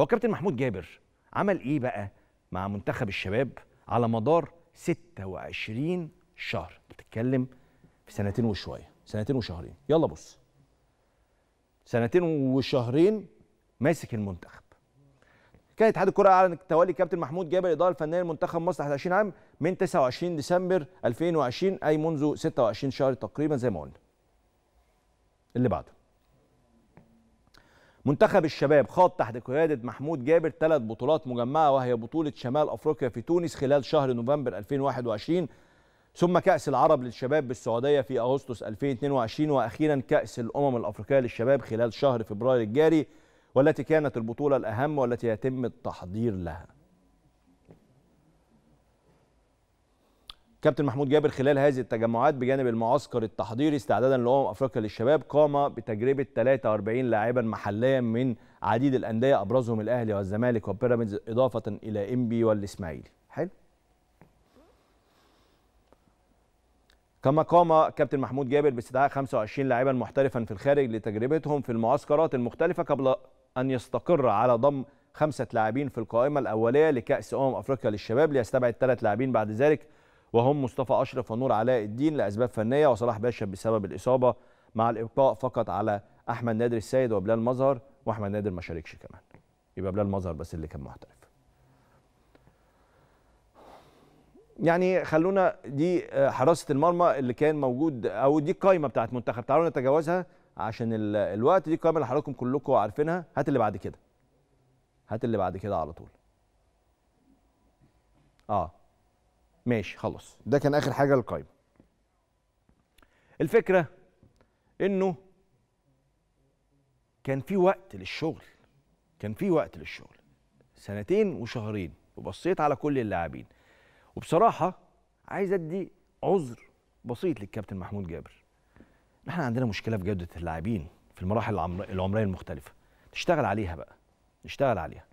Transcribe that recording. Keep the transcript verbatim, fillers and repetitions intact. هو كابتن محمود جابر عمل ايه بقى مع منتخب الشباب على مدار ستة وعشرين شهر؟ بتتكلم في سنتين وشويه، سنتين وشهرين. يلا بص، سنتين وشهرين ماسك المنتخب. كان اتحاد الكرة اعلن تولي كابتن محمود جابر الاداره الفنيه لمنتخب مصر تحت عشرين عام من تسعة وعشرين ديسمبر ألفين وعشرين، اي منذ ستة وعشرين شهر تقريبا زي ما قلنا. اللي بعده، منتخب الشباب خاض تحت قيادة محمود جابر ثلاث بطولات مجمعة، وهي بطولة شمال أفريقيا في تونس خلال شهر نوفمبر ألفين وواحد وعشرين، ثم كأس العرب للشباب بالسعودية في أغسطس ألفين واثنين وعشرين، وأخيرا كأس الأمم الأفريقية للشباب خلال شهر فبراير الجاري، والتي كانت البطولة الأهم والتي يتم التحضير لها. كابتن محمود جابر خلال هذه التجمعات بجانب المعسكر التحضيري استعدادا لأمم افريقيا للشباب، قام بتجربه ثلاثة وأربعين لاعبا محليا من عديد الانديه ابرزهم الاهلي والزمالك وبيراميدز، اضافه الى إنبي والاسماعيلي. حلو. كما قام كابتن محمود جابر باستدعاء خمسة وعشرين لاعبا محترفا في الخارج لتجربتهم في المعسكرات المختلفه، قبل ان يستقر على ضم خمسه لاعبين في القائمه الاوليه لكأس امم افريقيا للشباب، ليستبعد ثلاث لاعبين بعد ذلك، وهم مصطفى أشرف ونور علاء الدين لأسباب فنية، وصلاح باشا بسبب الإصابة، مع الإبقاء فقط على أحمد نادر السيد وبلال مظهر، وأحمد نادر ما شاركش كمان، يبقى بلال مظهر بس اللي كان محترف. يعني خلونا دي حراسة المرمى اللي كان موجود، أو دي القايمة بتاعت منتخب، تعالوا نتجاوزها عشان الوقت. دي القايمة اللي حضراتكم كلكم عارفينها. هات اللي بعد كده، هات اللي بعد كده على طول. آه ماشي خلص، ده كان اخر حاجه للقايمه. الفكره انه كان في وقت للشغل، كان في وقت للشغل سنتين وشهرين، وبصيت على كل اللاعبين. وبصراحه عايز ادي عذر بسيط للكابتن محمود جابر. احنا عندنا مشكله في جوده اللاعبين في المراحل العمريه المختلفه، نشتغل عليها بقى، نشتغل عليها.